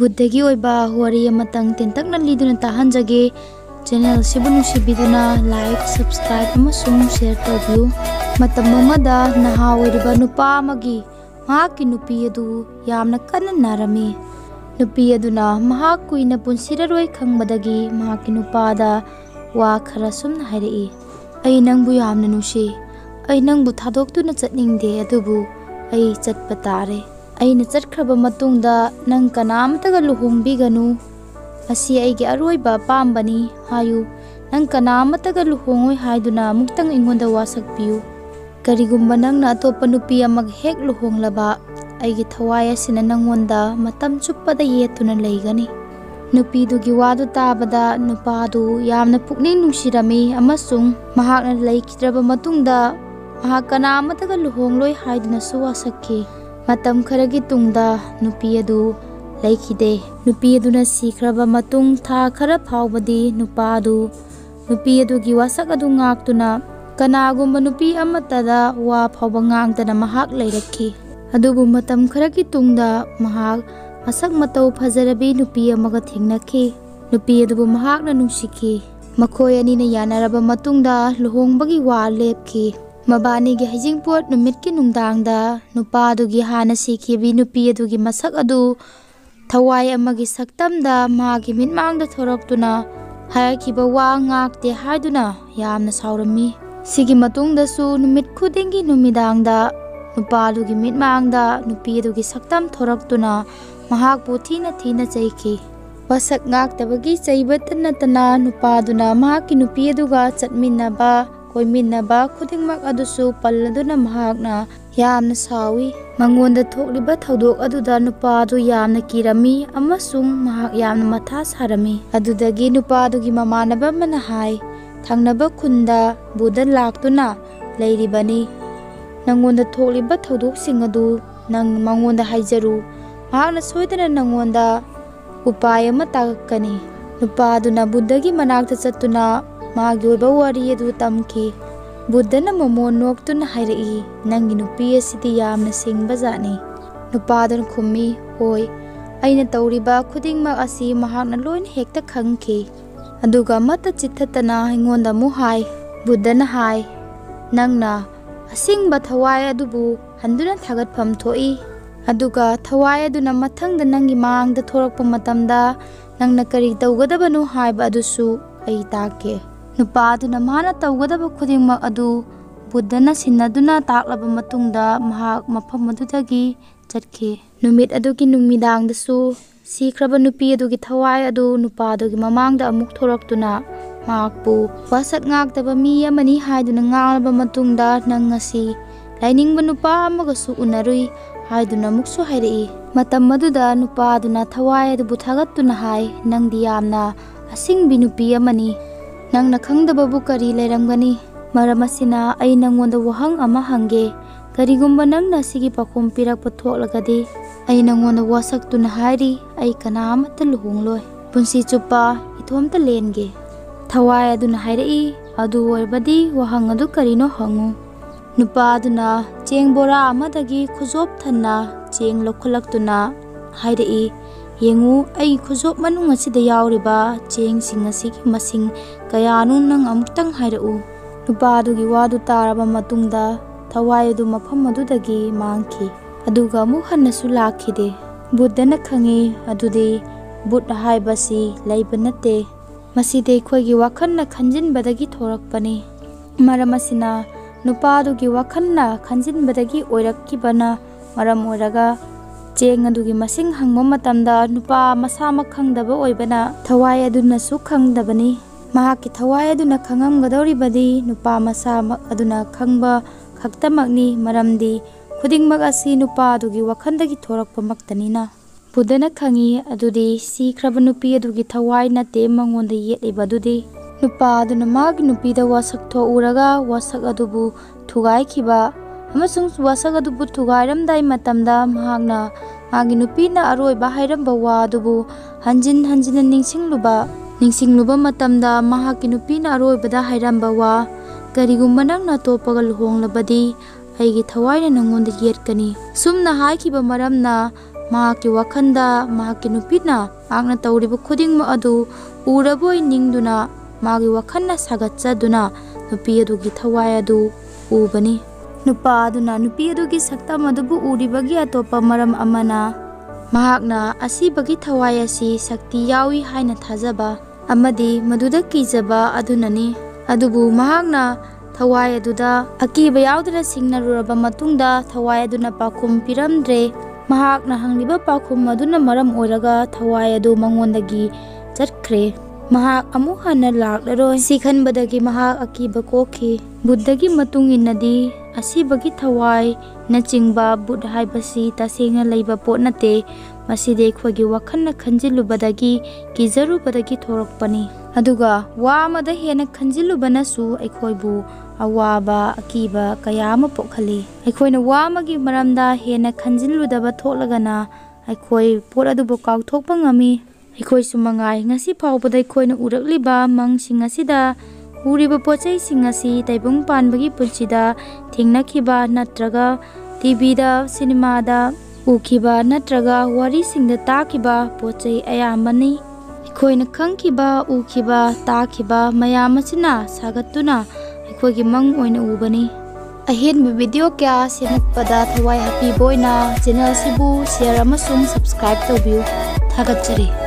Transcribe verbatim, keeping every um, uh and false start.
बुद्धगी ओइबा वरी अमतंग तेंतकना लीदुना ताहनजगे चैनल सेबु नुसिबिदुना लाइक सब्सक्राइब अमसुंग शेयर तौबियु मतममदा नहा ओइरिबा नुपा मगी माकी नुपी अदु यामना कन्न नारमी नुपी अदुना महा कुइना पुंसिररoi खंगबदगी माकी नुपादा वा खरा सुमना हाइरेई ऐ नंगबु यामना नुसी ऐ नंगबु थादोक्तुना चटनिंगदे अदुबु ऐ चटपा तारे अने चटख्रब मतुंग नंग कनामतगा लुहोंबिगनु असी अगे अरोइब पाम्बनी हायु नंग कनामतगा लुहोंगोइ हाइदुना मुक्तंग इंगोंदा वासकपियु करिगुम्बा नंगना अतोप्पा नुपी अमग हेक लुहोंगलबा अगे थवाय असिना नंगोंदा मतम चुप्पदा येतुना लैगनी नुपीदुगी वादु ताबदा नुपादु यामना पुक्निंग नुंसिरमी अमसुंग महाकना लैखिद्रब मतुंगदा महाक कनामतगा लुहोंगलोइ हाइदुनासु वासकखी मतम खरगी तुंगदा नुपी अदु लैखिदे नुपी अदुना सीख्रब मतुंग था खर फावबदी नुपा अदु नुपी अदुगी वासक अदु गाक्तुना कनागुम नुपी अमतदा वा फावब गांगदना महाक लैरखी अदुबु मतम खरगी तुंगदा महाक मसक मतौ फजरबी नुपी अमग थेंगनखी नुपी अदुबु महाकना नुंसिखी मखोय अनिना यानरब मतुंगदा लुहोंगबगी वा लेपखी मबानी गे हजिंगपोट नुमित की नुंगदांगदा नुपा अदुगी हाना सीखिबी नुपी अदुगी मसक अदु थवाय अमगी सक्तमदा मागी मिनमांगदा थोरक्तुना हायखिबा वा गाक्ते हाइदुना यामना साउरमी सिगी मतुंगदासु नुमित खुदिंगी नुमिदांगदा नुपा अदुगी मिनमांगदा नुपी अदुगी सक्तम थोरक्तुना महाकबु थीना थीना चैखी वसक गाक्तबगी चैबत नतना नुपा अदुना माकी नुपी अदुगा चटमिन्नाबा कोइमिन्नाबा खुदिंगमक अदुसु पल्लदुना महाकना यामना सावी मंगोंदा थोकलिबा थौदोक अदुदा नुपा अदु यामना किरमी अमसुंग महाक यामना मथा सारमी अदुदगी नुपा अदुगी ममानबा मना हाय थांगनाबा खुंदा बुदा लाक्तुना लैरिबनी नंगोंदा थोकलिबा थौदोक सिंग अदु नंग मंगोंदा हाइजरु महाकना सोइदना नंगोंदा उपाय अमा ताककनी नुपा अदुना बुद्धगी मनाक्ता चत्तुना मागी ओइबा वारी अदु तम्खी बुद्धन ममो नोक्तुन हाइरई नंगी नुपी असिदि यामना सिंगबा जानी नुपादन खुम्मी होय अइना तौरिबा खुदिंगमक असि महाकना लोइन हेक्ता खंगखी अदुगा मत चित्थतना इंगोंदा मु हाय बुद्धन हाय नंगना असिंगबा थवाय अदुबु हंदुना थागतफम थोई अदुगा थवाय अदुना मथंगदा नंगी मांगदा थोरक्पा मतमदा नंगना करी तौगदबनु हायबा अदुसु ऐ ताके नुपादुना माना तौगदब खुदिंगमक अदु बुद्धना सिन्नदुना ताकलब मतुंगदा महाक मफम अदुदगी चटखी नुमित अदुगी नुमिदांगदसु सीख्रब नुपी अदुगी थवाय अदु नुपादुगी ममांगदा अमुक थोरक्तुना माकपु वासक गाक्तबा मी अमनी हाइदुना गांगलब मतुंगदा नंग ngasi लाइनिंगबा नुपा अमगसु उनरुई हाइदुना मुक्सु हाइरेई मतम अदुदा नुपादुना थवाय अदुबु थागतुना हाय नंगदि यामना असिंगबी नुपी अमनी नंगना खंगदबबु करी लैरमगनी मरम असिना अई नंगोंदा वहंग अमा हंगे करिगुम्बा नंगना सिगी पखोम पिरकप थोकलगदि अई नंगोंदा वसक्तुना हायरी अई कनामता लुहोंगलोय पुंसी चुपा इथोमता लेनगे थवाय अदुना हायरेई अदु ओइबदि वहंग अदु करिनो हंगु नुपा अदुना चेंग बोरा अमदगी खुजोप थन्ना चेंग लखलक्तुना हायरेई येंगु अई खुजोप मनुंग असिदा यावरिबा चेंग सिंग असिगी मसिंग कयानु नंग अमुक्तंग हाइरउ नुपा अदुगी वादु तारबा मतुंगदा थवाय अदु मफम अदुदगी मांगखी अदुगा अमुक हन्नसु लाखिदे बुद्धना खंगे अदुदे बुद्ध हाइबसी लैब नते मसिदे खोयगी वखन्ना खंजिनबदगी थोरकपने मरमसिना नुपा अदुगी वखन्ना खंजिनबदगी ओइरक्कीबना मरम ओइरगा चेंग अदुगी मसिंग हंगम मतमदा नुपा मसामा खंगदबा ओइबना थवाय अदुनासु खंगदबनी महाकी थवाय अदुना खंगमगदौरिबदी नुपा मसामा अदुना खंगबा खक्तमकनी मरमदी खुदिंगमक असी नुपा अदुगी वखंदगी थोरकपमक्तनीना बुद्धना खंगी अदुदी सीख्रब नुपी अदुगी थवाय नते मंगोंदा येलिबदुदी नुपा अदुना मागी नुपीदा वासक थो उरगा वासक अदुबु थुगायखिबा अमसुंग वासक अदुबु थुगायरमदाय मतमदा महागना मागी नुपीना अरोइबा हाइरमबा वा अदुबु हंजिन हंजिन निंगसिंगलुबा निंगसिंगलुबा मतमदा महाकी नुपीना अरोइबदा हाइरमबा वा करिगुम्बा नंगना तोपगा लुहोंगलबदी अइगी थवायना नंगोंदा येटकनी सुमना हाइखिबा मरमना माकी वखंदा माकी नुपीना माकना तौरिब खुदिंग म अदु उरबोय निंगदुना मागी वखन्ना सागच्चदुना नुपी अदुगी थवाय अदु उबनी नुपा अदुना नुपी अदुगी सक्तम अदुबु उरिबगी अतोप मरम अमना माकना असीबगी थवाय असी शक्ति यावी हायना थाजबा अमदी मदुदा कीजबा अदुननी अदुबु माकना थवाय अदुदा अकीब यावदना सिंगना रुरबा मतुंगदा थवाय अदुना पाखुम पिरमद्रे महाकना हंगलिबा पाखुम अदुना मरम ओरगा थवाय अदु मंगोंदगी चटख्रे महाक अमु हन लाक्लरोय सिखनबदगी महाक अकीब कोखी बुद्धगी मतुंग इनदी असीबगी थवाय नचिंगबा बुद्ध हाइबसी तासेंगना लैबा पोटनते मसीदे खोगी वखन्ना खंजिलुबदगी किजरुबदगी थोरकपनी अदुगा वामद हेना खंजिलुबनसु अखोयबु अवाबा अकीबा कयाम पोखली अखोयना वामगी मरमदा हेना खंजिलुदबा थोलगना अखोय पोर अदुबो काउथोकपा ngami अखोय सुमंगाय ngasi फावबद अखोयना उरकलिबा मंगसिंग असिदा उरिबा पोचै सिंग असि तैबुंग पानबगी पुलचिदा थिंगनाखिबा नत्रगा टीवीदा सिनेमादा उखिबा नत्रगा वरिसिंगदा ताखिबा पोचै अयामनी अखोयना खंगखिबा उखिबा ताखिबा मयामसिना सागतुना अखोगी मंग ओइन उबनी अहेन वीडियो क्या सेनपदा थवाय हैप्पी बोयना चैनल सिबु शेयर अमसुम सब्सक्राइब तोबियु थागत चरी।